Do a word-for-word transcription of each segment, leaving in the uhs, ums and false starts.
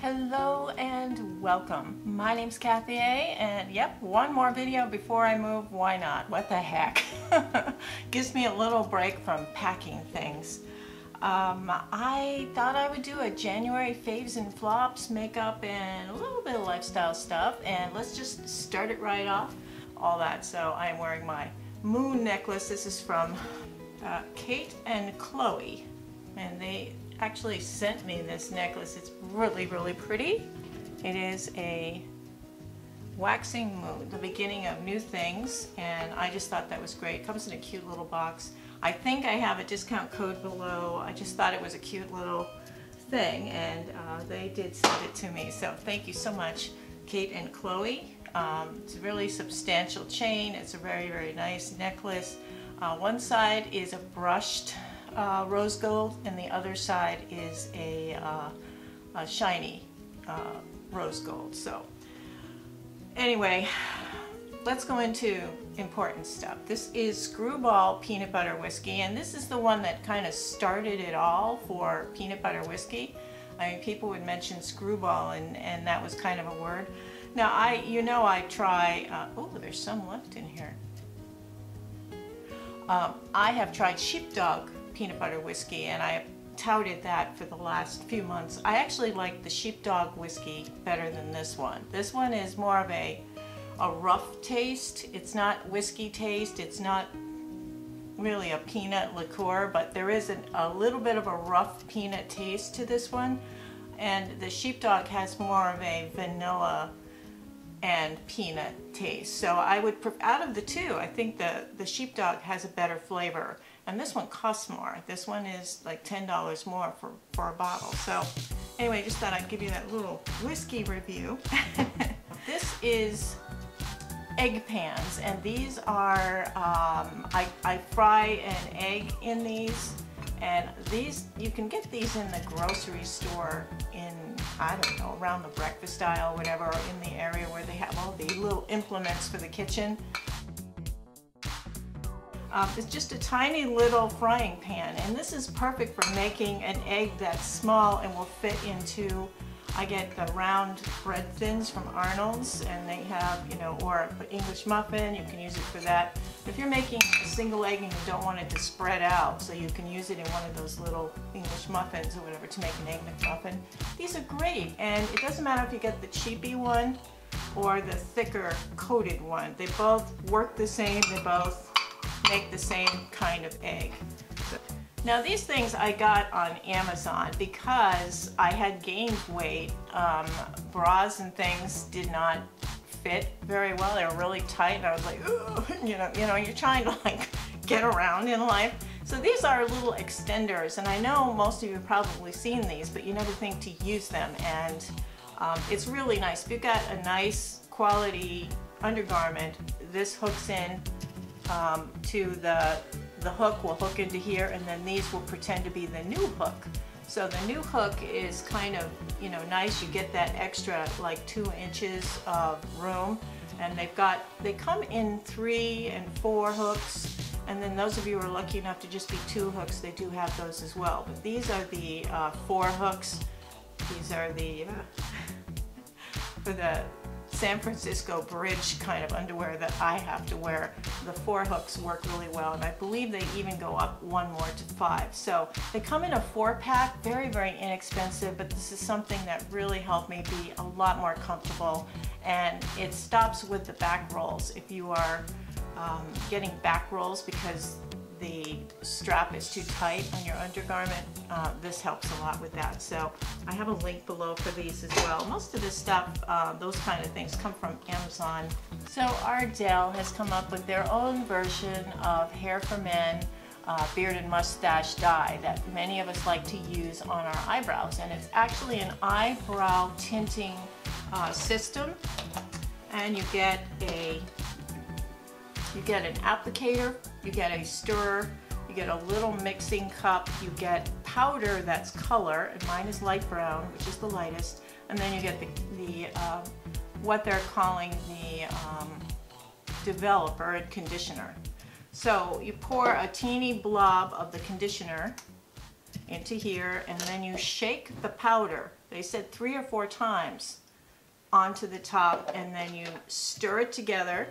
Hello and welcome. My name's Kathy A, and yep, one more video before I move. Why not? What the heck? Gives me a little break from packing things. Um, I thought I would do a January faves and flops, makeup, and a little bit of lifestyle stuff, and let's just start it right off. All that. So I'm wearing my moon necklace. This is from uh, Cate and Chloe, and they actually sent me this necklace. It's really, really pretty. It is a waxing moon, the beginning of new things, and I just thought that was great. It comes in a cute little box. I think I have a discount code below. I just thought it was a cute little thing, and uh, they did send it to me. So thank you so much, Cate and Chloe. Um, it's a really substantial chain. It's a very, very nice necklace. Uh, one side is a brushed Uh, rose gold, and the other side is a, uh, a shiny uh, rose gold. So anyway, let's go into important stuff. This is Screwball Peanut Butter Whiskey, and this is the one that kind of started it all for peanut butter whiskey. I mean, people would mention Screwball, and, and that was kind of a word. Now, I, you know, I try, uh, oh, there's some left in here. Um, I have tried Sheepdog peanut butter whiskey, and I touted that for the last few months. I actually like the Sheepdog whiskey better than this one. This one is more of a a rough taste. It's not whiskey taste. It's not really a peanut liqueur, but there is an, a little bit of a rough peanut taste to this one. And the Sheepdog has more of a vanilla and peanut taste. So I would, out of the two, I think the, the Sheepdog has a better flavor. And this one costs more. This one is like ten dollars more for, for a bottle. So anyway, just thought I'd give you that little whiskey review. This is egg pans, and these are, um, I, I fry an egg in these. And these, you can get these in the grocery store in, I don't know, around the breakfast aisle, whatever, or in the area where they have all the little implements for the kitchen. Uh, it's just a tiny little frying pan, and this is perfect for making an egg that's small and will fit into, I get the round bread thins from Arnold's, and they have, you know, or English muffin, you can use it for that. If you're making a single egg and you don't want it to spread out, so you can use it in one of those little English muffins or whatever to make an egg McMuffin. These are great, and it doesn't matter if you get the cheapy one or the thicker coated one. They both work the same, they both make the same kind of egg. Now, these things I got on Amazon because I had gained weight. Um, bras and things did not fit very well. They were really tight, and I was like, ooh, you know, you know, you're trying to like get around in life. So these are little extenders, and I know most of you have probably seen these, but you never think to use them, and um, it's really nice. If you've got a nice quality undergarment, this hooks in um, to the The hook will hook into here, and then these will pretend to be the new hook. So the new hook is kind of, you know, nice. You get that extra like two inches of room, and they've got, they come in three and four hooks, and then those of you who are lucky enough to just be two hooks, they do have those as well. But these are the uh, four hooks. These are the uh, for the San Francisco bridge kind of underwear that I have to wear. The four hooks work really well, and I believe they even go up one more to five. So they come in a four pack, very, very inexpensive, but this is something that really helped me be a lot more comfortable, and it stops with the back rolls. If you are um, getting back rolls because the strap is too tight on your undergarment, uh, this helps a lot with that. So I have a link below for these as well. Most of this stuff, uh, those kind of things, come from Amazon. So Ardell has come up with their own version of Hair for Men uh, Beard and Mustache Dye that many of us like to use on our eyebrows, and it's actually an eyebrow tinting uh, system, and you get a You get an applicator, you get a stirrer, You get a little mixing cup, you get powder that's color, and mine is light brown, which is the lightest, and then you get the, the uh, what they're calling the um, developer and conditioner. So you pour a teeny blob of the conditioner into here, and then you shake the powder, they said three or four times, onto the top, and then you stir it together,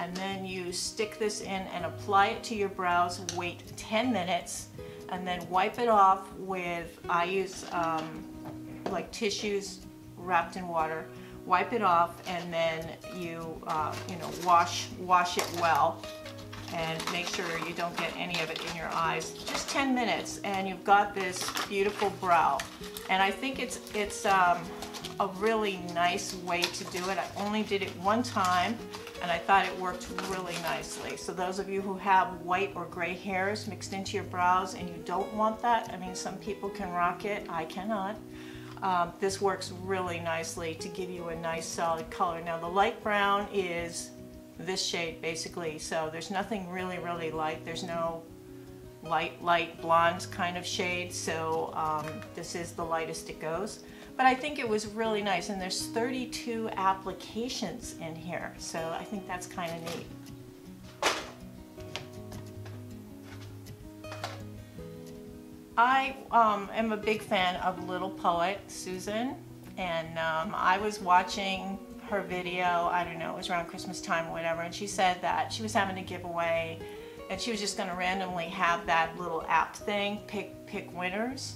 and then you stick this in and apply it to your brows. Wait ten minutes and then wipe it off with, I use um, like tissues wrapped in water. Wipe it off, and then you uh, you know, wash wash it well and make sure you don't get any of it in your eyes. Just ten minutes and you've got this beautiful brow. And I think it's it's um, a really nice way to do it. I only did it one time and I thought it worked really nicely. So those of you who have white or gray hairs mixed into your brows and you don't want that, I mean, some people can rock it, I cannot. Um, this works really nicely to give you a nice solid color. Now the light brown is this shade basically, so there's nothing really, really light. There's no light, light blonde kind of shade, so um, this is the lightest it goes. But I think it was really nice, and there's thirty-two applications in here, so I think that's kind of neat. I um, am a big fan of Little Poet Susan, and um, I was watching her video, I don't know, it was around Christmas time or whatever, and she said that she was having a giveaway, and she was just going to randomly have that little app thing, pick, pick winners.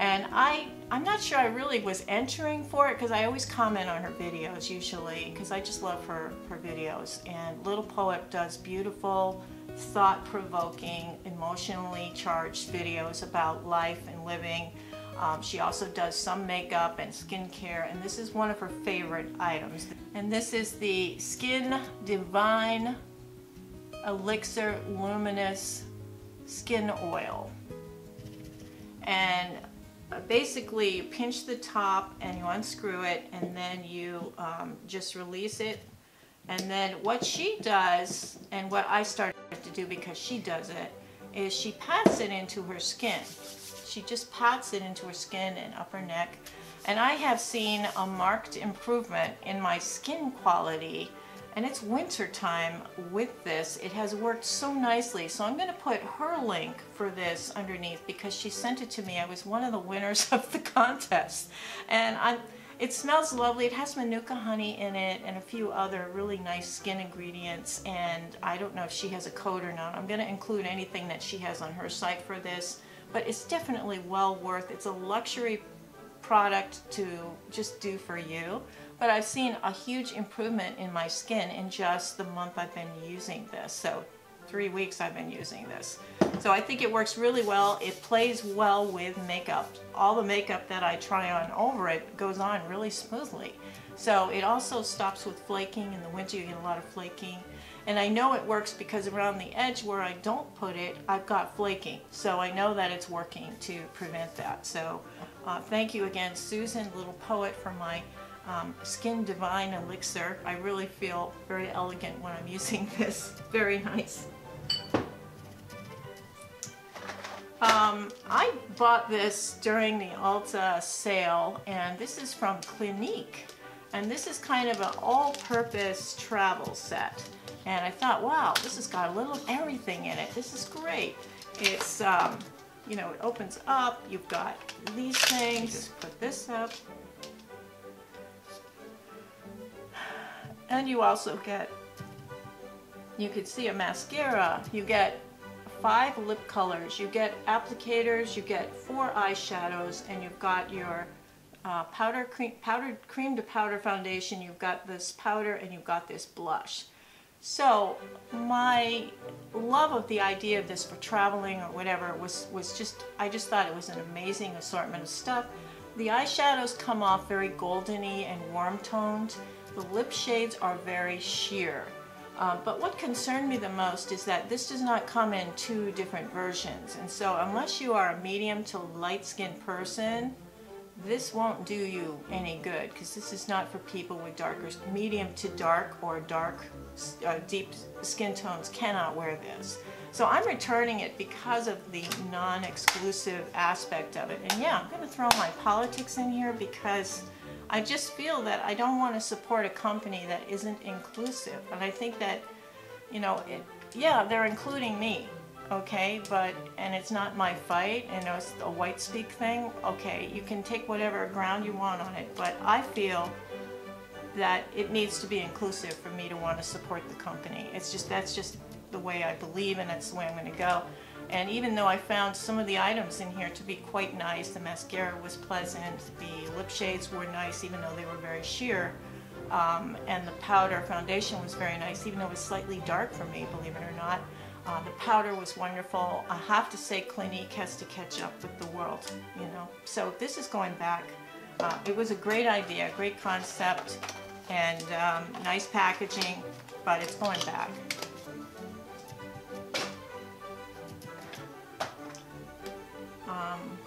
And I, I'm not sure I really was entering for it, because I always comment on her videos usually, because I just love her, her videos. And Little Poet does beautiful, thought-provoking, emotionally charged videos about life and living. Um, she also does some makeup and skincare, and this is one of her favorite items. And this is the Skin Divine Elixir Luminous Skin Oil. And basically you pinch the top and you unscrew it, and then you um, just release it. And then what she does, and what I started to do because she does it, is she pats it into her skin. She just pats it into her skin and up her neck. And I have seen a marked improvement in my skin quality, and it's winter time with this. It has worked so nicely. So I'm gonna put her link for this underneath, because she sent it to me. I was one of the winners of the contest. And I'm, it smells lovely. It has manuka honey in it and a few other really nice skin ingredients. And I don't know if she has a code or not. I'm gonna include anything that she has on her site for this, but it's definitely well worth, it's a luxury product to just do for you. But I've seen a huge improvement in my skin in just the month I've been using this. So three weeks I've been using this. So I think it works really well. It plays well with makeup. All the makeup that I try on over it goes on really smoothly. So it also stops with flaking. In the winter you get a lot of flaking. And I know it works because around the edge where I don't put it, I've got flaking. So I know that it's working to prevent that. So uh, thank you again, Susan, Little Poet, for my Um, Skin Divine Elixir. I really feel very elegant when I'm using this. Very nice. Um, I bought this during the Ulta sale, and this is from Clinique. And this is kind of an all-purpose travel set. And I thought, wow, this has got a little of everything in it. This is great. It's, um, you know, it opens up. You've got these things. Just put this up. And you also get, you could see a mascara, you get five lip colors, you get applicators, you get four eyeshadows, and you've got your uh, powder cream, powdered cream to powder foundation, you've got this powder, and you've got this blush. So my love of the idea of this for traveling or whatever was, was just, I just thought it was an amazing assortment of stuff. The eyeshadows come off very goldeny and warm-toned. The lip shades are very sheer, uh, but what concerned me the most is that this does not come in two different versions, and so unless you are a medium to light-skinned person, This won't do you any good because this is not for people with darker, medium to dark or dark, uh, deep skin tones cannot wear this. So I'm returning it because of the non-exclusive aspect of it. And yeah, I'm going to throw my politics in here because I just feel that I don't want to support a company that isn't inclusive. And I think that, you know, it, yeah, they're including me. Okay, but, and it's not my fight, and it's a white speak thing, okay, you can take whatever ground you want on it, but I feel that it needs to be inclusive for me to want to support the company. It's just, that's just the way I believe, and that's the way I'm going to go. And even though I found some of the items in here to be quite nice, the mascara was pleasant, the lip shades were nice, even though they were very sheer, um, and the powder foundation was very nice, even though it was slightly dark for me, believe it or not. Uh, the powder was wonderful. I have to say Clinique has to catch up with the world, you know. So this is going back. Uh, it was a great idea, great concept, and um, nice packaging, but it's going back. Um,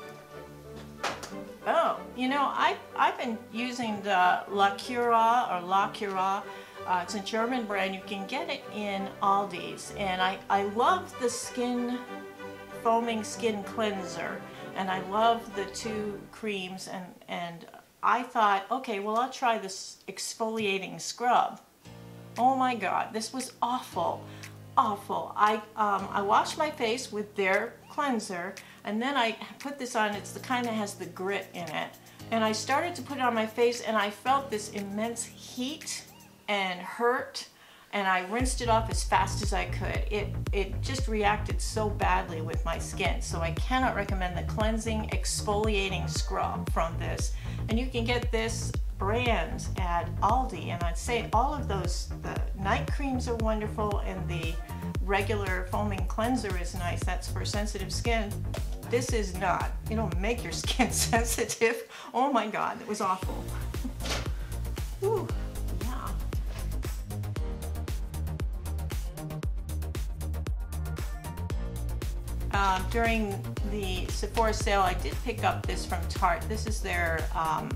oh, you know, I, I've been using the LACURA or LACURA. Uh, it's a German brand. You can get it in Aldi's, and I, I love the skin foaming skin cleanser, and I love the two creams, and, and I thought, okay, well, I'll try this exfoliating scrub. Oh my God, this was awful, awful. I, um, I washed my face with their cleanser, and then I put this on. It's the kind that has the grit in it, and I started to put it on my face, and I felt this immense heat and hurt, and I rinsed it off as fast as I could. It, it just reacted so badly with my skin, so I cannot recommend the cleansing exfoliating scrub from this. And you can get this brand at Aldi, and I'd say all of those, the night creams are wonderful, and the regular foaming cleanser is nice. That's for sensitive skin. This is not. It'll make your skin sensitive. Oh my God, that was awful. Whew. Uh, during the Sephora sale, I did pick up this from Tarte. This is their um,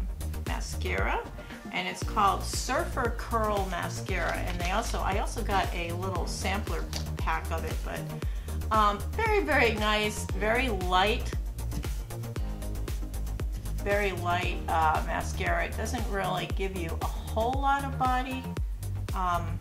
mascara, and it's called Surfer Curl Mascara. And they also, I also got a little sampler pack of it, but um, very, very nice, very light, very light uh, mascara. It doesn't really give you a whole lot of body. Um,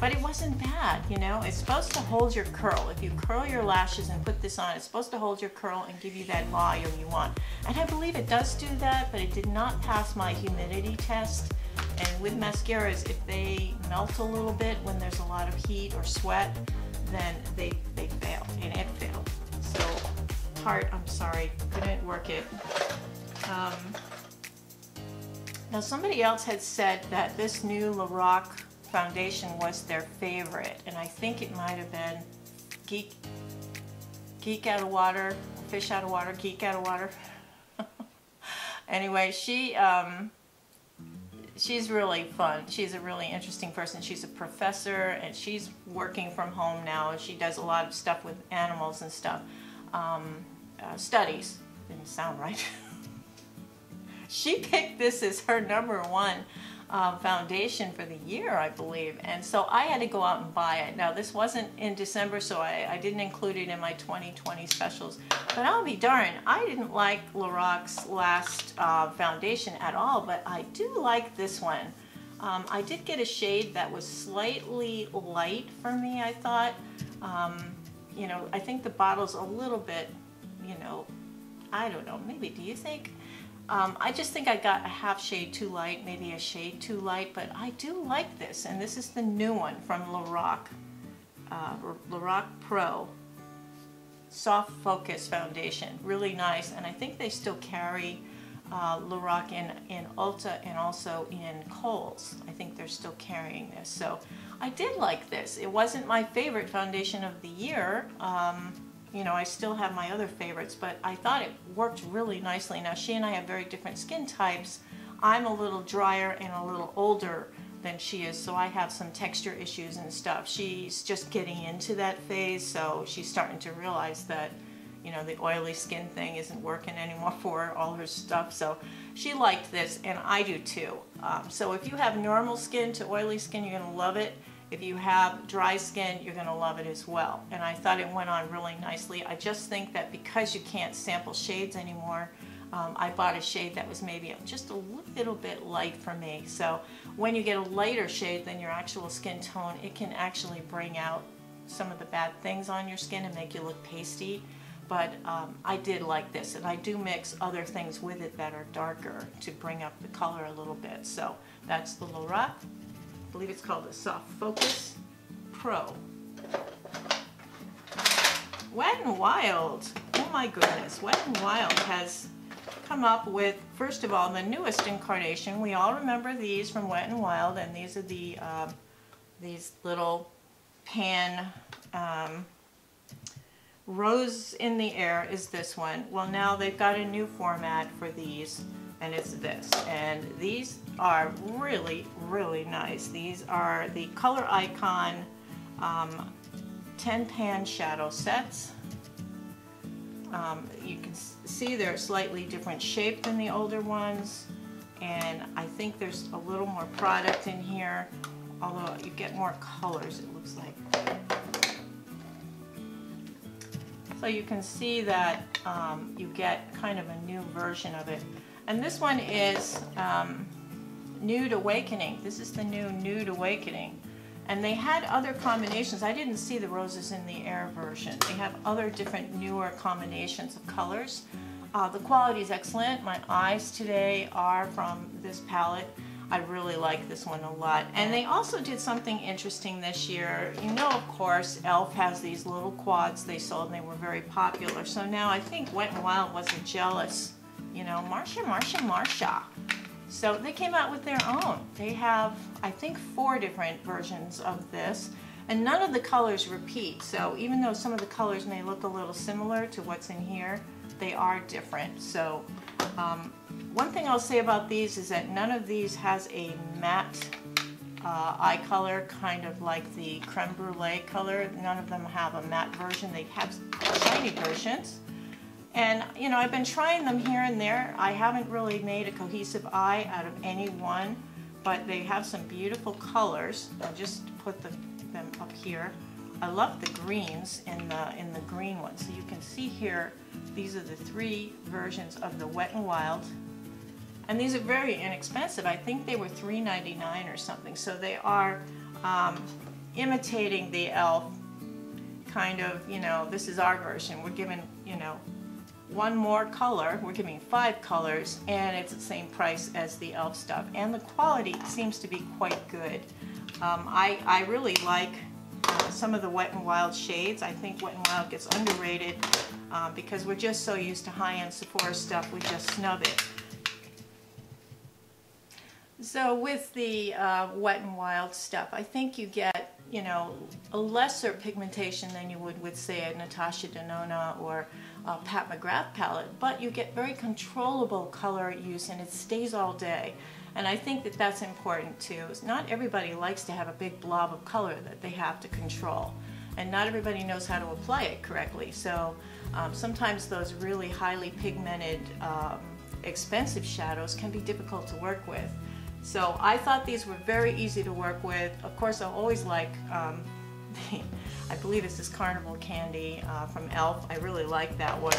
But it wasn't bad, you know. It's supposed to hold your curl. If you curl your lashes and put this on, it's supposed to hold your curl and give you that volume you want. And I believe it does do that, but it did not pass my humidity test. And with mascaras, if they melt a little bit when there's a lot of heat or sweat, then they, they fail, and it failed. So, Tarte, I'm sorry, couldn't work it. Um, now, somebody else had said that this new Lorac foundation was their favorite, and I think it might have been geek geek out of water, fish out of water, geek out of water. Anyway, she um, she's really fun. She's a really interesting person. She's a professor, and she's working from home now, and she does a lot of stuff with animals and stuff. Um, uh, studies. Didn't sound right. She picked this as her number one Uh, foundation for the year, I believe, and so I had to go out and buy it. Now, this wasn't in December, so I, I didn't include it in my twenty twenty specials, but I'll be darned, I didn't like Lorac's last uh, foundation at all, but I do like this one. Um, I did get a shade that was slightly light for me, I thought. Um, you know, I think the bottle's a little bit, you know, I don't know, maybe, do you think? Um, I just think I got a half shade too light, maybe a shade too light, but I do like this, and this is the new one from Lorac, uh, Lorac Pro Soft Focus Foundation. Really nice, and I think they still carry uh, Lorac in, in Ulta and also in Kohl's. I think they're still carrying this, so I did like this. It wasn't my favorite foundation of the year. Um, You know, I still have my other favorites, but I thought it worked really nicely. Now, she and I have very different skin types. I'm a little drier and a little older than she is, so I have some texture issues and stuff. She's just getting into that phase, so she's starting to realize that, you know, the oily skin thing isn't working anymore for her, all her stuff. So she liked this, and I do too. Um, so if you have normal skin to oily skin, you're going to love it. If you have dry skin, you're going to love it as well. And I thought it went on really nicely. I just think that because you can't sample shades anymore, Um, I bought a shade that was maybe just a little bit light for me. So when you get a lighter shade than your actual skin tone, it can actually bring out some of the bad things on your skin and make you look pasty. But um, I did like this, and I do mix other things with it that are darker to bring up the color a little bit. So that's the Lorac, I believe it's called the Soft Focus Pro. Wet n' Wild, oh my goodness, Wet n' Wild has come up with, first of all, the newest incarnation. We all remember these from Wet n' Wild, and these are the uh, these little pan um, rose in the air is this one. Well, now they've got a new format for these, and it's this, and these are really, really nice. These are the Color Icon um, ten pan shadow sets. Um, you can see they're slightly different shape than the older ones, and I think there's a little more product in here, although you get more colors, it looks like. So you can see that um, you get kind of a new version of it. And this one is um, Nude Awakening. This is the new Nude Awakening. And they had other combinations. I didn't see the Roses in the Air version. They have other different newer combinations of colors. Uh, the quality is excellent. My eyes today are from this palette. I really like this one a lot. And they also did something interesting this year. You know, of course, Elf has these little quads they sold, and they were very popular. So now I think Wet n' Wild wasn't jealous. You know, Marsha, Marsha, Marsha. So they came out with their own. They have, I think, four different versions of this, and none of the colors repeat. So even though some of the colors may look a little similar to what's in here, they are different. So um, one thing I'll say about these is that none of these has a matte uh, eye color, kind of like the creme brulee color. None of them have a matte version. They have shiny versions. And, you know, I've been trying them here and there. I haven't really made a cohesive eye out of any one, but they have some beautiful colors. I'll just put the, them up here. I love the greens in the, in the green one. So you can see here, these are the three versions of the Wet n' Wild. And these are very inexpensive. I think they were three ninety-nine or something. So they are um, imitating the Elf, kind of, you know, this is our version. We're giving, you know, one more color. We're giving five colors, and it's the same price as the Elf stuff, and the quality seems to be quite good. Um, I, I really like uh, some of the Wet n' Wild shades. I think Wet n' Wild gets underrated uh, because we're just so used to high-end Sephora stuff, we just snub it. So with the uh, Wet n' Wild stuff, I think you get, you know, a lesser pigmentation than you would with, say, a Natasha Denona or a Pat McGrath palette, but you get very controllable color use, and it stays all day. And I think that that's important too. Not everybody likes to have a big blob of color that they have to control, and not everybody knows how to apply it correctly. So um, sometimes those really highly pigmented, um, expensive shadows can be difficult to work with. So I thought these were very easy to work with. Of course, I always like, um, the, I believe this is Carnival Candy uh, from Elf. I really like that one.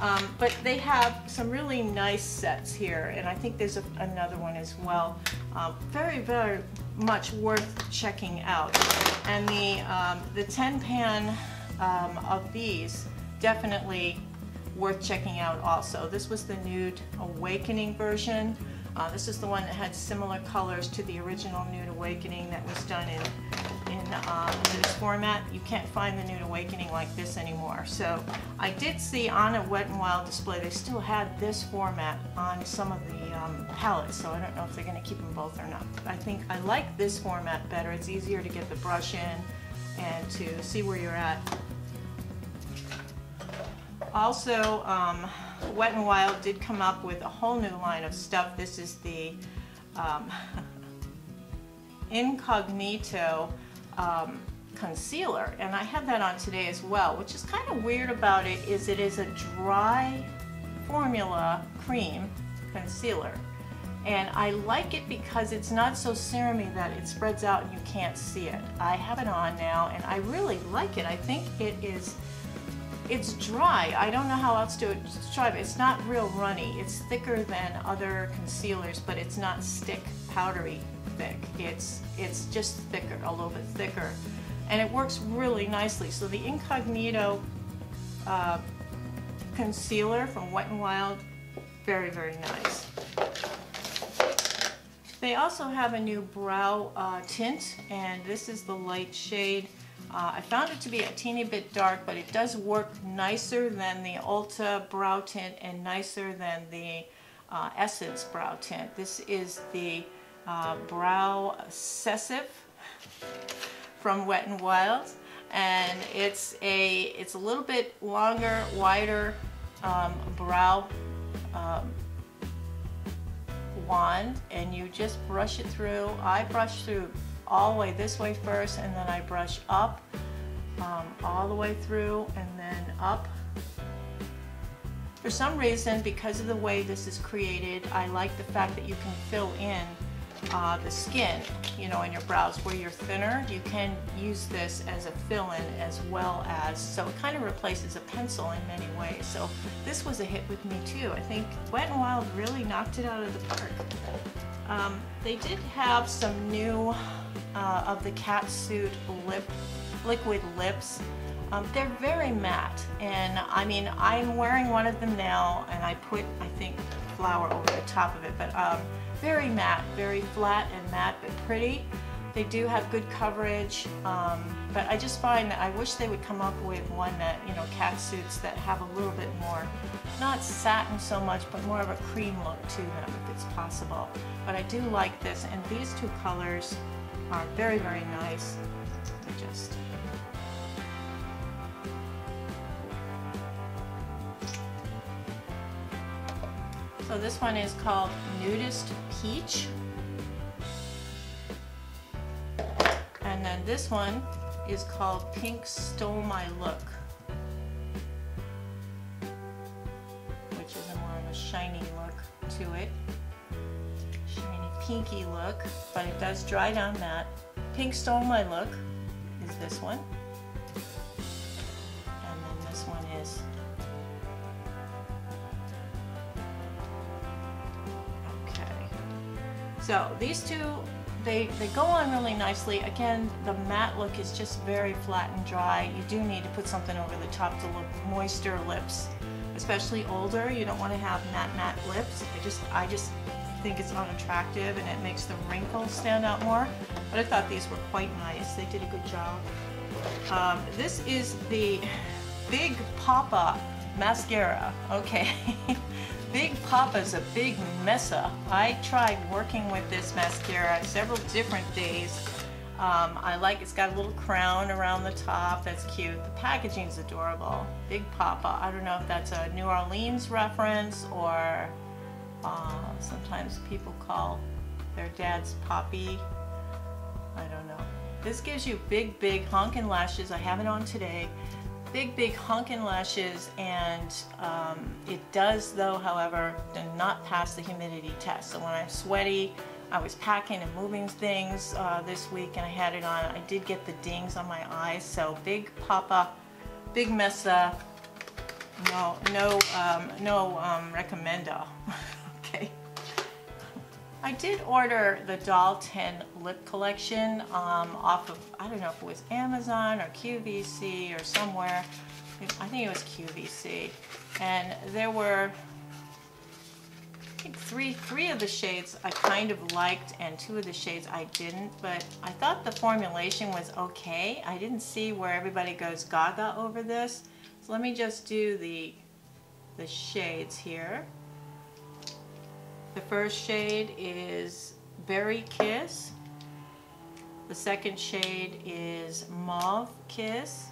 Um, but they have some really nice sets here, and I think there's a, another one as well. Uh, very, very much worth checking out. And the, um, the ten pan um, of these, definitely worth checking out also. This was the Nude Awakening version. Uh, this is the one that had similar colors to the original Nude Awakening that was done in, in uh, this format. You can't find the Nude Awakening like this anymore. So I did see on a Wet n' Wild display, they still had this format on some of the um, palettes, so I don't know if they're going to keep them both or not. I think I like this format better. It's easier to get the brush in and to see where you're at. Also, um, Wet n' Wild did come up with a whole new line of stuff. This is the um, Incognito um, concealer, and I had that on today as well. Which is kind of weird about it is it is a dry formula cream concealer, and I like it because it's not so serumy that it spreads out and you can't see it. I have it on now and I really like it. I think it is, it's dry. I don't know how else to describe it. It's not real runny. It's thicker than other concealers, but it's not stick powdery thick. It's, it's just thicker, a little bit thicker. And it works really nicely. So the Incognito uh, concealer from Wet n' Wild, very, very nice. They also have a new brow uh, tint, and this is the light shade. Uh, I found it to be a teeny bit dark, but it does work nicer than the Ulta brow tint and nicer than the uh, Essence brow tint. This is the uh, Brow-Sessive from Wet n' Wild, and it's a it's a little bit longer, wider um, brow um, wand, and you just brush it through. I brush through all the way this way first, and then I brush up um, all the way through and then up. For some reason, because of the way this is created, I like the fact that you can fill in uh, the skin, you know, in your brows where you're thinner. You can use this as a fill-in as well as, so it kind of replaces a pencil in many ways. So this was a hit with me too. I think Wet n' Wild really knocked it out of the park. Um, they did have some new uh, of the Catsuit lip, liquid lips. Um, they're very matte, and I mean, I'm wearing one of them now, and I put, I think, flower over the top of it, but um, very matte, very flat and matte, but pretty. They do have good coverage, um, but I just find that I wish they would come up with one that, you know, Catsuits that have a little bit more, not satin so much, but more of a cream look to them if it's possible. But I do like this, and these two colors are very, very nice. They're just so this one is called Nudist Peach. And then this one is called Pink Stole My Look, which is a more of a shiny look to it, shiny pinky look, but it does dry down matte. Pink Stole My Look is this one, and then this one is okay. So these two. They, they go on really nicely. Again, the matte look is just very flat and dry. You do need to put something over the top to look moister lips, especially older. You don't want to have matte matte lips. I just I just think it's unattractive, and it makes the wrinkles stand out more. But I thought these were quite nice. They did a good job. Um, this is the Big Papa mascara. Okay. Big Papa is a big messa. I tried working with this mascara several different days. Um, I like it's got a little crown around the top. That's cute. The packaging's adorable. Big Papa. I don't know if that's a New Orleans reference or uh, sometimes people call their dad's Poppy. I don't know. This gives you big, big honkin' lashes. I have it on today. Big, big honkin' lashes, and um, it does though, however, do not pass the humidity test. So when I'm sweaty, I was packing and moving things uh, this week, and I had it on. I did get the dings on my eyes. So Big Papa, Big Mesa, no, no, um, no um, recommendo. Okay. I did order the Doll ten lip collection um, off of, I don't know if it was Amazon or Q V C or somewhere. I think it was Q V C. And there were, I think three, three of the shades I kind of liked and two of the shades I didn't, but I thought the formulation was okay. I didn't see where everybody goes gaga over this. So let me just do the, the shades here. The first shade is Berry Kiss. The second shade is Mauve Kiss.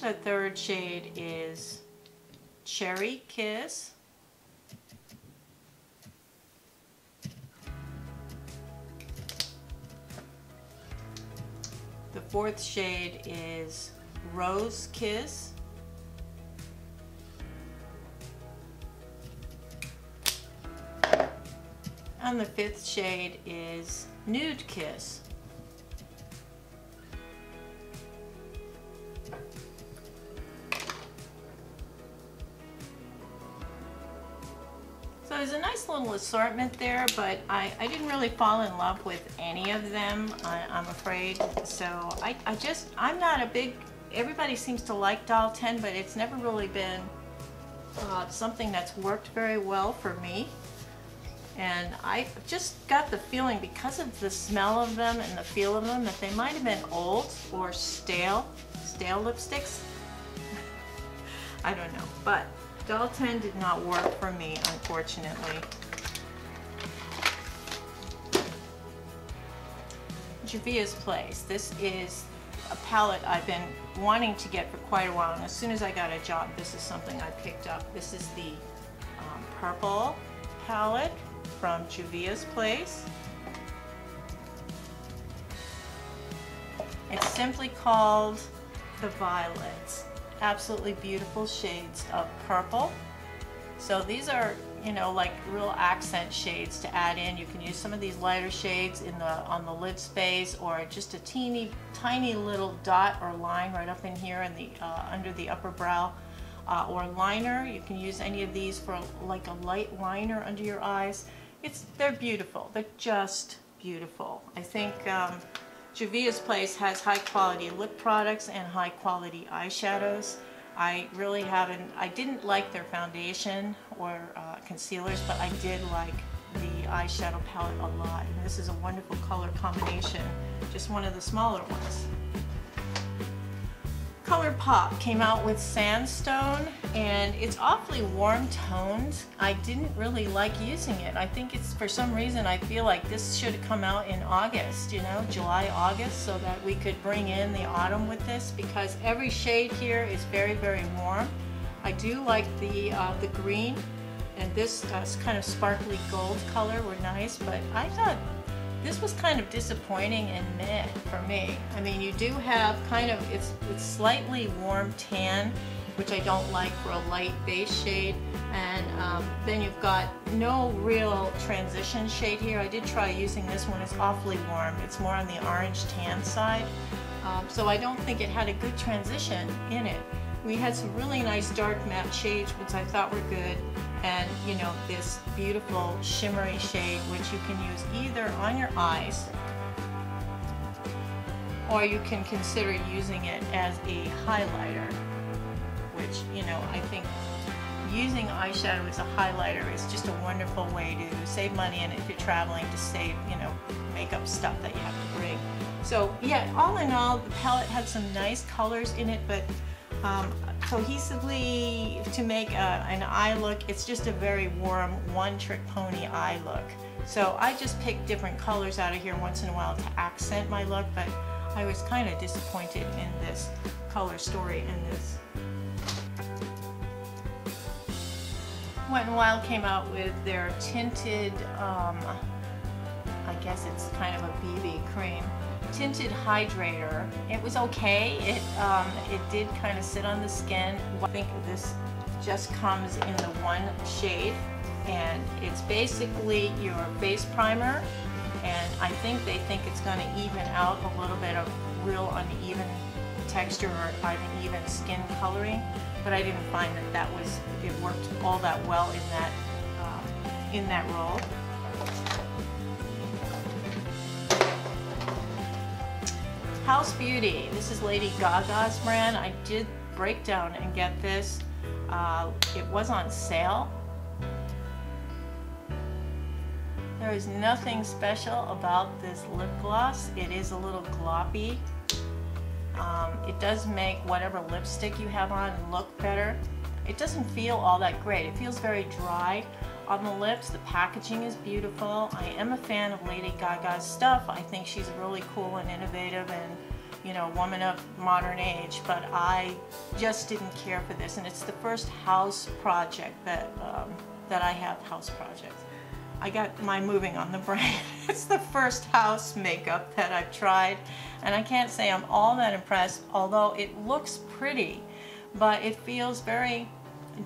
The third shade is Cherry Kiss. The fourth shade is Rose Kiss. And the fifth shade is Nude Kiss. So there's a nice little assortment there, but I, I didn't really fall in love with any of them, I, I'm afraid. So I, I just, I'm not a big, everybody seems to like Doll ten, but it's never really been uh, something that's worked very well for me. And I just got the feeling, because of the smell of them and the feel of them, that they might have been old or stale, stale lipsticks. I don't know, but Doll ten did not work for me, unfortunately. Juvia's Place. This is a palette I've been wanting to get for quite a while, and as soon as I got a job, this is something I picked up. This is the um, purple palette from Juvia's Place. It's simply called the Violets. Absolutely beautiful shades of purple. So these are, you know, like real accent shades to add in. You can use some of these lighter shades in the on the lid space, or just a teeny tiny little dot or line right up in here in the uh, under the upper brow. Uh, or liner, you can use any of these for like a light liner under your eyes. It's, they're beautiful, they're just beautiful. I think um, Juvia's Place has high quality lip products and high quality eyeshadows. I really haven't, I didn't like their foundation or uh, concealers, but I did like the eyeshadow palette a lot. And this is a wonderful color combination, just one of the smaller ones. ColourPop came out with Sandstone, and it's awfully warm toned. I didn't really like using it. I think it's, for some reason, I feel like this should have come out in August, you know, July, August, so that we could bring in the autumn with this, because every shade here is very, very warm. I do like the, uh, the green, and this uh, kind of sparkly gold color were nice, but I thought this was kind of disappointing and meh for me. I mean, you do have kind of, it's, it's slightly warm tan, which I don't like for a light base shade. And um, then you've got no real transition shade here. I did try using this one. It's awfully warm. It's more on the orange tan side. Um, so I don't think it had a good transition in it. We had some really nice dark matte shades, which I thought were good. And, you know, this beautiful shimmery shade, which you can use either on your eyes, or you can consider using it as a highlighter, which, you know, I think using eyeshadow as a highlighter is just a wonderful way to save money, and if you're traveling, to save, you know, makeup stuff that you have to bring. So, yeah, all in all, the palette had some nice colors in it, but Um, cohesively to make a, an eye look, it's just a very warm one-trick pony eye look. So I just pick different colors out of here once in a while to accent my look, but I was kind of disappointed in this color story in this. Wet n' Wild came out with their tinted, um, I guess it's kind of a B B cream. Tinted hydrator. It was okay. It um, it did kind of sit on the skin. I think this just comes in the one shade, and it's basically your base primer, and I think they think it's going to even out a little bit of real uneven texture or uneven skin coloring, but I didn't find that that was, it worked all that well in that, um, in that roll. House Beauty. This is Lady Gaga's brand. I did break down and get this. Uh, it was on sale. There is nothing special about this lip gloss. It is a little gloppy. Um, it does make whatever lipstick you have on look better. It doesn't feel all that great. It feels very dry on the lips. The packaging is beautiful. I am a fan of Lady Gaga's stuff. I think she's really cool and innovative and, you know, woman of modern age, but I just didn't care for this. And it's the first house project that, um, that I have, house projects. I got my moving on the brain. It's the first house makeup that I've tried, and I can't say I'm all that impressed, although it looks pretty, but it feels very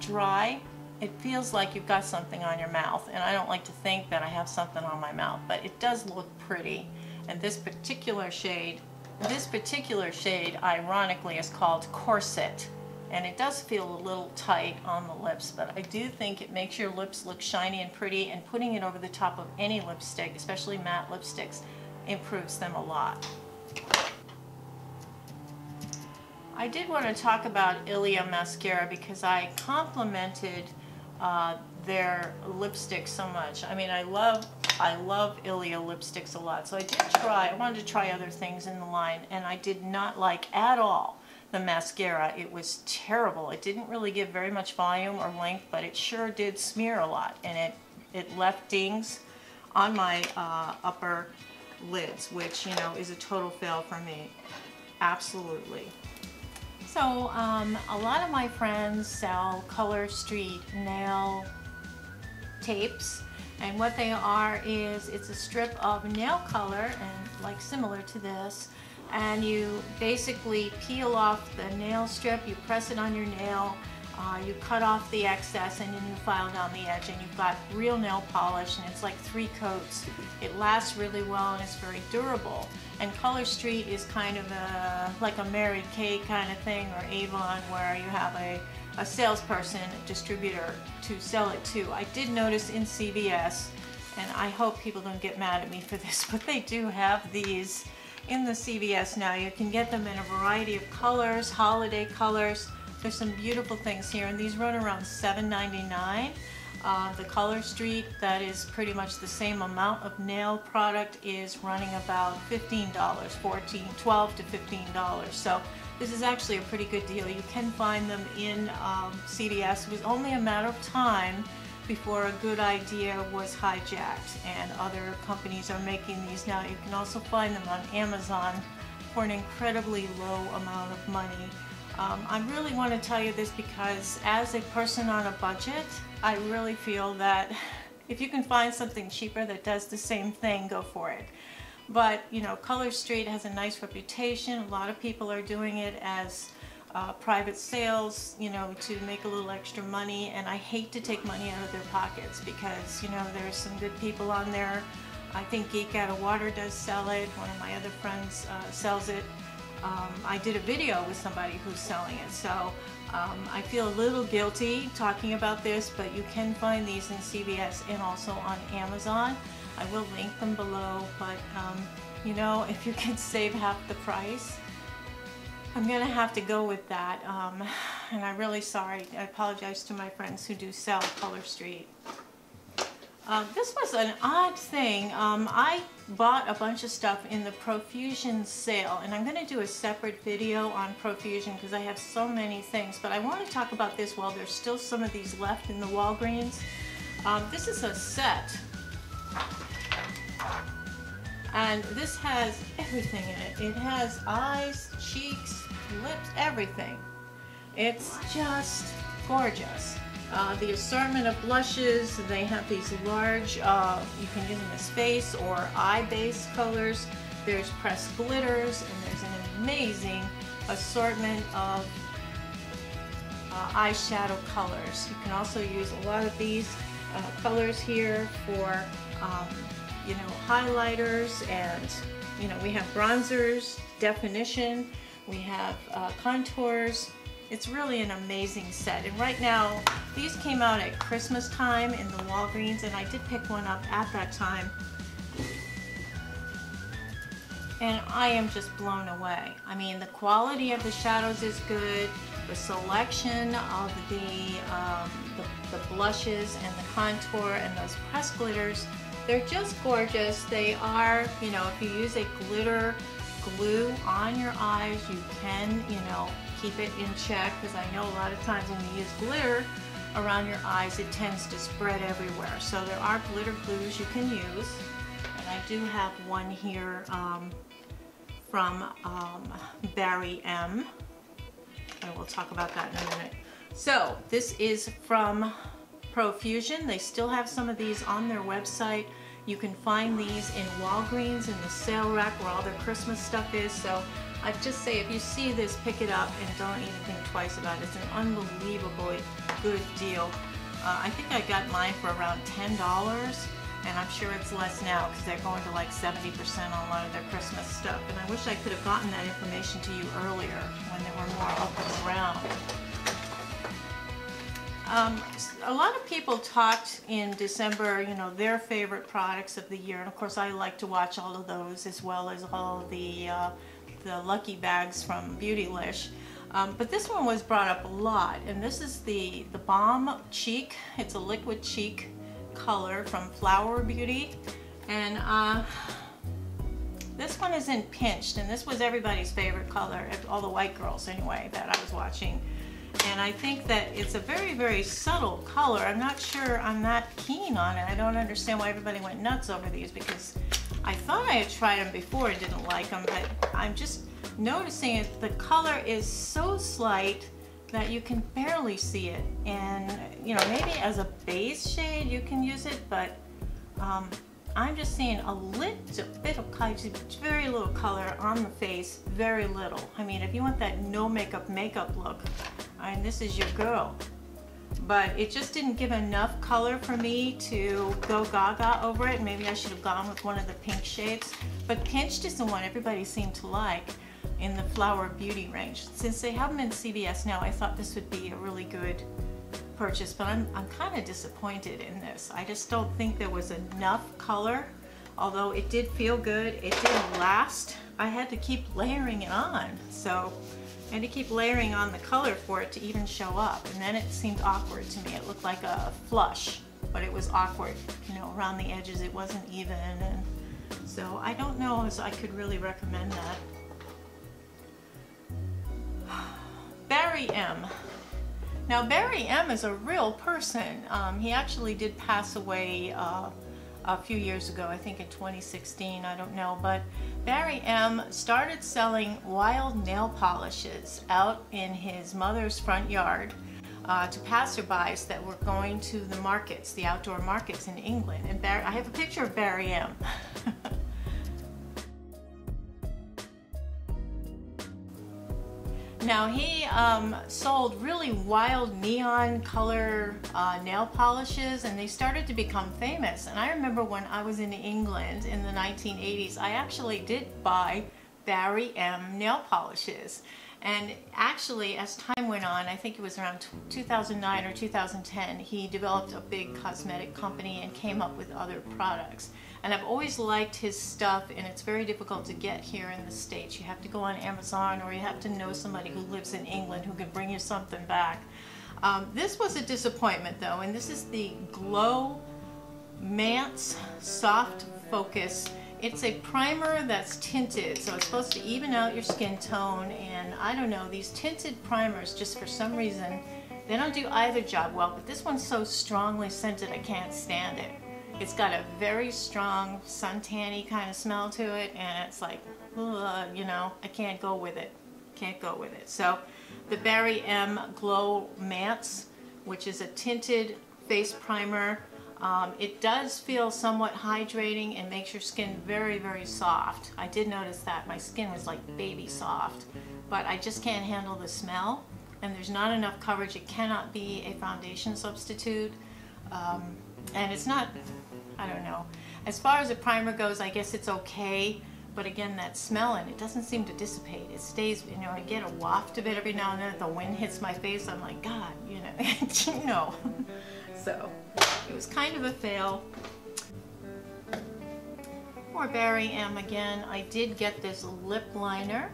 dry. It feels like you've got something on your mouth, and I don't like to think that I have something on my mouth, but it does look pretty. And this particular shade, this particular shade ironically is called Corset, and it does feel a little tight on the lips, but I do think it makes your lips look shiny and pretty, and putting it over the top of any lipstick, especially matte lipsticks, improves them a lot. I did want to talk about Ilia mascara because I complimented uh, their lipstick so much. I mean, I love I love Ilia lipsticks a lot, so I did try, I wanted to try other things in the line, and I did not like at all the mascara. It was terrible. It didn't really give very much volume or length, but it sure did smear a lot, and it, it left dings on my uh, upper lids, which, you know, is a total fail for me. Absolutely. So um, a lot of my friends sell Color Street nail tapes, and what they are is it's a strip of nail color, and like similar to this, and you basically peel off the nail strip, you press it on your nail, uh, you cut off the excess, and then you file down the edge, and you've got real nail polish, and it's like three coats. It lasts really well, and it's very durable. And Color Street is kind of a, like a Mary Kay kind of thing, or Avon, where you have a, a salesperson, a distributor to sell it to. I did notice in C V S, and I hope people don't get mad at me for this, but they do have these in the C V S now. You can get them in a variety of colors, holiday colors. There's some beautiful things here, and these run around seven ninety-nine. Uh, the Color Street, that is pretty much the same amount of nail product, is running about fifteen dollars, twelve to fifteen dollars. So this is actually a pretty good deal. You can find them in um, C V S. It was only a matter of time before a good idea was hijacked, and other companies are making these now. You can also find them on Amazon for an incredibly low amount of money. Um, I really want to tell you this because as a person on a budget, I really feel that if you can find something cheaper that does the same thing, go for it. But, you know, Color Street has a nice reputation. A lot of people are doing it as uh, private sales, you know, to make a little extra money, and I hate to take money out of their pockets because, you know, there's some good people on there. I think Geek Out of Water does sell it. One of my other friends uh, sells it. Um, I did a video with somebody who's selling it, so um, I feel a little guilty talking about this, but you can find these in C V S and also on Amazon. I will link them below, but um, you know, if you can save half the price, I'm gonna have to go with that, um, and I'm really sorry. I apologize to my friends who do sell Color Street. Uh, this was an odd thing. Um, I bought a bunch of stuff in the Profusion sale, and I'm going to do a separate video on Profusion because I have so many things, but I want to talk about this while there's still some of these left in the Walgreens. Um, this is a set, and this has everything in it. It has eyes, cheeks, lips, everything. It's just gorgeous. Uh, the assortment of blushes, they have these large, uh, you can use them as face or eye-based colors. There's pressed glitters, and there's an amazing assortment of uh, eyeshadow colors. You can also use a lot of these uh, colors here for, um, you know, highlighters, and, you know, we have bronzers, definition, we have uh, contours. It's really an amazing set, and right now, these came out at Christmas time in the Walgreens, and I did pick one up at that time, and I am just blown away. I mean, the quality of the shadows is good, the selection of the, um, the, the blushes and the contour and those pressed glitters, they're just gorgeous. They are, you know, if you use a glitter glue on your eyes, you can, you know, keep it in check, because I know a lot of times when you use glitter around your eyes, it tends to spread everywhere. So there are glitter glues you can use, and I do have one here um, from um, Barry M. And we'll talk about that in a minute. So this is from Profusion. They still have some of these on their website. You can find these in Walgreens, in the sale rack where all their Christmas stuff is. So I just say, if you see this, pick it up and don't even think twice about it. It's an unbelievably good deal. Uh, I think I got mine for around ten dollars, and I'm sure it's less now because they're going to like seventy percent on a lot of their Christmas stuff. And I wish I could have gotten that information to you earlier when there were more open around. Um, a lot of people talked in December, you know, their favorite products of the year, and of course I like to watch all of those as well as all the uh, the lucky bags from Beautylish. Um, but this one was brought up a lot, and this is the the Balm Cheek. It's a liquid cheek color from Flower Beauty, and uh, this one is in Pinched, and this was everybody's favorite color, all the white girls anyway that I was watching. And I think that it's a very, very subtle color. I'm not sure, I'm not keen on it. I don't understand why everybody went nuts over these, because I thought I had tried them before and didn't like them, but I'm just noticing it. The color is so slight that you can barely see it. And, you know, maybe as a base shade you can use it, but um, I'm just seeing a little bit of color, just very little color on the face, very little. I mean, if you want that no makeup makeup look, I mean, this is your girl. But it just didn't give enough color for me to go gaga over it. Maybe I should have gone with one of the pink shades. But Pinched is the one everybody seemed to like in the Flower Beauty range. Since they have them in C V S now, I thought this would be a really good purchase, but I'm, I'm kind of disappointed in this. I just don't think there was enough color. Although it did feel good, it didn't last. I had to keep layering it on. So and to keep layering on the color for it to even show up, and then it seemed awkward to me. It looked like a flush, but it was awkward, you know, around the edges. It wasn't even, and so I don't know if I could really recommend that. Barry M. Now Barry M is a real person. Um, he actually did pass away uh, a few years ago, I think in twenty sixteen, I don't know, but Barry M started selling wild nail polishes out in his mother's front yard uh, to passerbys that were going to the markets, the outdoor markets in England. And Barry, I have a picture of Barry M. Now he um, sold really wild neon color uh, nail polishes, and they started to become famous. And I remember when I was in England in the nineteen eighties, I actually did buy Barry M nail polishes. And actually, as time went on, I think it was around two thousand nine or two thousand ten, he developed a big cosmetic company and came up with other products. And I've always liked his stuff, and it's very difficult to get here in the States. You have to go on Amazon, or you have to know somebody who lives in England who can bring you something back. Um, this was a disappointment, though, and this is the Glow Mance Soft Focus. It's a primer that's tinted, so it's supposed to even out your skin tone, and I don't know, these tinted primers, just for some reason, they don't do either job well, but this one's so strongly scented I can't stand it. It's got a very strong suntanny kind of smell to it, and it's like, ugh, you know, I can't go with it. Can't go with it. So the Barry M Glow Mance, which is a tinted face primer, um, it does feel somewhat hydrating and makes your skin very, very soft. I did notice that. My skin was like baby soft, but I just can't handle the smell, and there's not enough coverage. It cannot be a foundation substitute, um, and it's not... I don't know. As far as the primer goes, I guess it's okay, but again, that smell, and it doesn't seem to dissipate. It stays, you know, I get a waft of it every now and then. If the wind hits my face, I'm like, God, you know, no. So it was kind of a fail. For Barry M again, I did get this lip liner,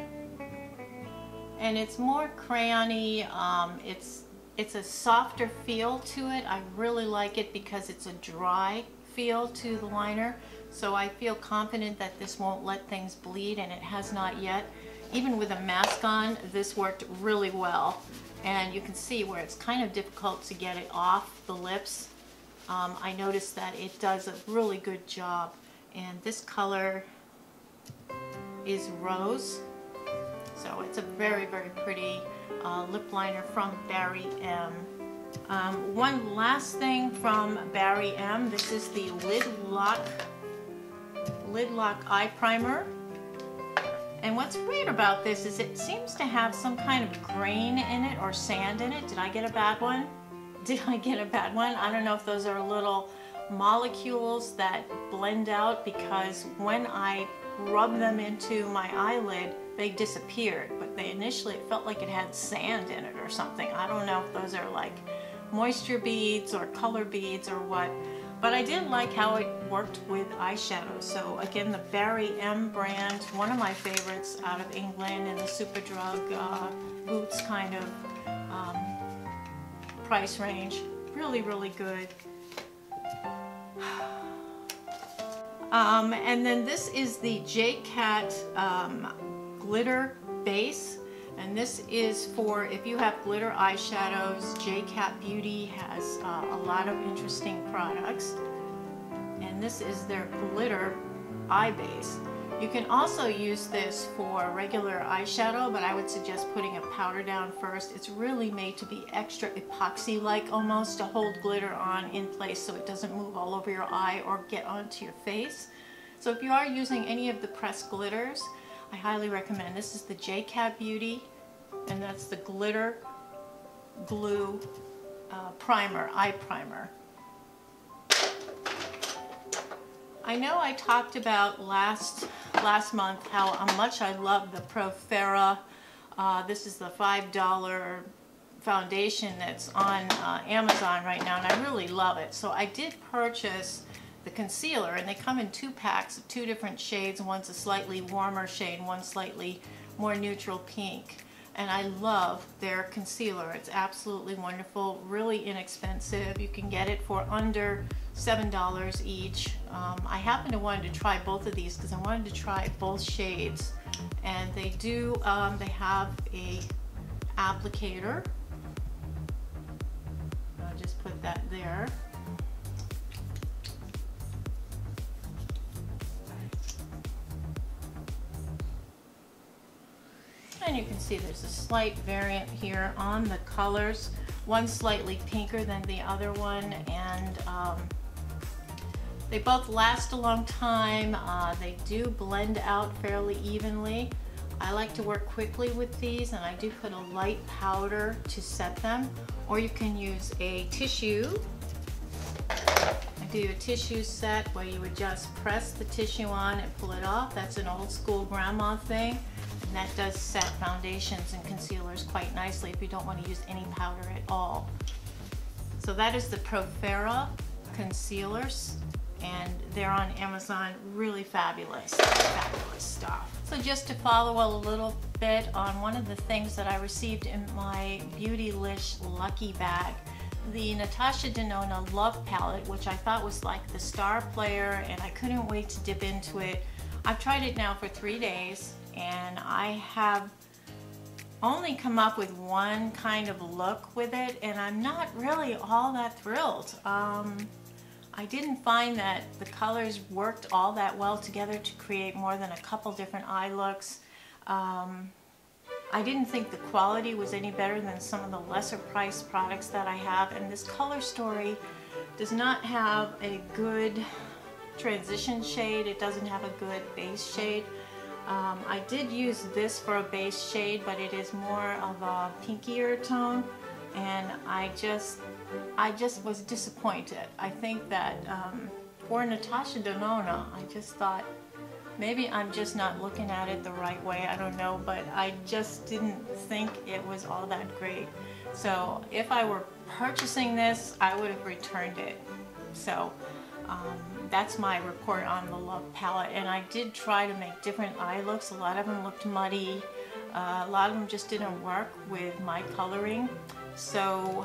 and it's more crayony. Um, it's, it's a softer feel to it. I really like it because it's a dry feel to the liner, so I feel confident that this won't let things bleed, and it has not yet. Even with a mask on, this worked really well, and you can see where it's kind of difficult to get it off the lips. Um, I noticed that it does a really good job, and this color is Rose, so it's a very, very pretty uh, lip liner from Barry M. Um, one last thing from Barry M. This is the Lid Lock, Lid Lock Eye Primer. And what's weird about this is it seems to have some kind of grain in it or sand in it. Did I get a bad one? Did I get a bad one? I don't know if those are little molecules that blend out, because when I rubbed them into my eyelid, they disappeared. But they initially, it felt like it had sand in it or something. I don't know if those are like moisture beads or color beads or what. But I did like how it worked with eyeshadow. So again, the Barry M brand, one of my favorites out of England, in the Superdrug uh, Boots kind of um, price range. Really, really good. Um, and then this is the J-Cat um, Glitter Base. And this is for if you have glitter eyeshadows. J-Cat Beauty has uh, a lot of interesting products. And this is their glitter eye base. You can also use this for regular eyeshadow, but I would suggest putting a powder down first. It's really made to be extra epoxy-like almost, to hold glitter on in place so it doesn't move all over your eye or get onto your face. So if you are using any of the pressed glitters, I highly recommend. This is the J-Cat Beauty, and that's the Glitter Glue uh, Primer, Eye Primer. I know I talked about last last month how much I love the Profera. Uh, this is the five dollar foundation that's on uh, Amazon right now, and I really love it. So I did purchase the concealer, and they come in two packs of two different shades. One's a slightly warmer shade, one slightly more neutral pink. And I love their concealer. It's absolutely wonderful, really inexpensive. You can get it for under seven dollars each. Um, I happen to wanted to try both of these because I wanted to try both shades. And they do, um, they have a applicator. I'll just put that there. And you can see there's a slight variant here on the colors. One slightly pinker than the other one, and um, they both last a long time. Uh, they do blend out fairly evenly. I like to work quickly with these, and I do put a light powder to set them, or you can use a tissue. I do a tissue set where you would just press the tissue on and pull it off. That's an old school grandma thing. And that does set foundations and concealers quite nicely if you don't want to use any powder at all. So that is the Profera concealers, and they're on Amazon. Really fabulous, fabulous stuff. So just to follow a little bit on one of the things that I received in my Beautylish Lucky Bag, the Natasha Denona Love Palette, which I thought was like the star player, and I couldn't wait to dip into it. I've tried it now for three days. And I have only come up with one kind of look with it, and I'm not really all that thrilled. Um, I didn't find that the colors worked all that well together to create more than a couple different eye looks. Um, I didn't think the quality was any better than some of the lesser priced products that I have, and this Color Story does not have a good transition shade. It doesn't have a good base shade. Um, I did use this for a base shade, but it is more of a pinkier tone, and I just, I just was disappointed. I think that um, for Natasha Denona, I just thought maybe I'm just not looking at it the right way. I don't know, but I just didn't think it was all that great. So if I were purchasing this, I would have returned it. So. Um, that's my report on the Love Palette, and I did try to make different eye looks. A lot of them looked muddy, uh, a lot of them just didn't work with my coloring. So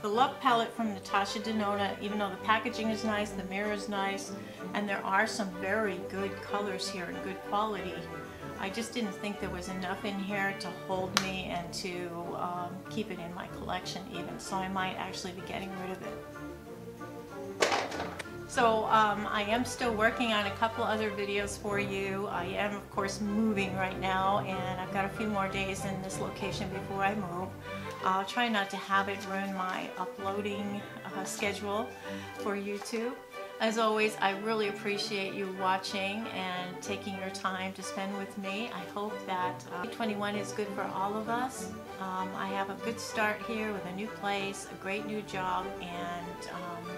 the Love Palette from Natasha Denona, even though the packaging is nice, the mirror is nice, and there are some very good colors here and good quality, I just didn't think there was enough in here to hold me and to um, keep it in my collection even, so I might actually be getting rid of it. So um, I am still working on a couple other videos for you. I am, of course, moving right now, and I've got a few more days in this location before I move. I'll try not to have it ruin my uploading uh, schedule for YouTube. As always, I really appreciate you watching and taking your time to spend with me. I hope that twenty twenty-one is good for all of us. Um, I have a good start here with a new place, a great new job, and um,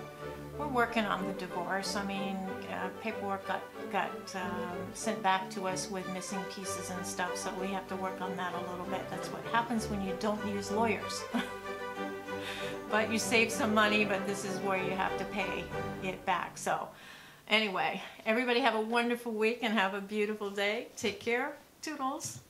we're working on the divorce. I mean, uh, paperwork got, got um, sent back to us with missing pieces and stuff, so we have to work on that a little bit. That's what happens when you don't use lawyers. But you save some money, but this is where you have to pay it back. So anyway, everybody have a wonderful week and have a beautiful day. Take care. Toodles.